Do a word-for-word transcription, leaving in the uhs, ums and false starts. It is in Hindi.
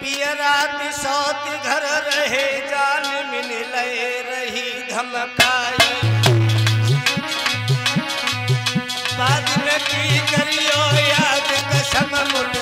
पिया रात सौत घर रहे जान मिन लए रही धमकाई बाद में की करियो याद कसम मुने